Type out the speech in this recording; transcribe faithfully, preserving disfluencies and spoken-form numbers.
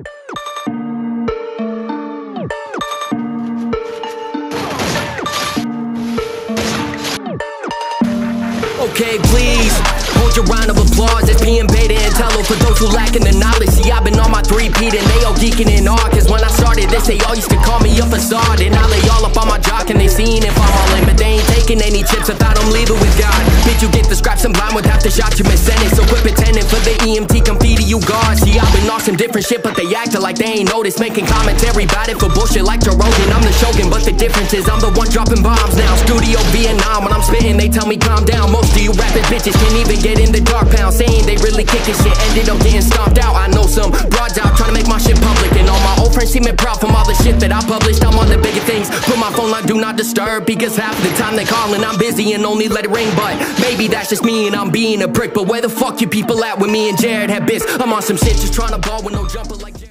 Okay, please hold your round of applause. It's being beta and tello for those who lacking the knowledge. See, I've been on my three-peat and they all geeking in awe. Cause when I started this, they all used to call me a facade. And I lay all up on my jock and they seen if I'm all in. But they ain't taking any tips, I thought I'm leaving with God. Bitch, you get the scraps and blind with half the shot you been sending. So quit pretending for the E M T, come feed you guards. See, I've been on some different shit, but they acting like they ain't noticed. Making commentary about it for bullshit like Jirogan. I'm the Shogun, but the difference is I'm the one dropping bombs now. Studio Vietnam, when I'm spitting, they tell me calm down. Most of you rapping bitches can't even get in the dark pound, saying they really kicking shit, ended up getting stomped out. I know some broads out trying to make my shit public, and all my old friends seeming proud from all the shit that I published. I'm on the bigger things, put my phone on do not disturb, because half the time they calling I'm busy and only let it ring. But maybe that's just me and I'm being a prick, but where the fuck you people at when me and Jared had bits? I'm on some shit just trying to ball with no jumper like Jared.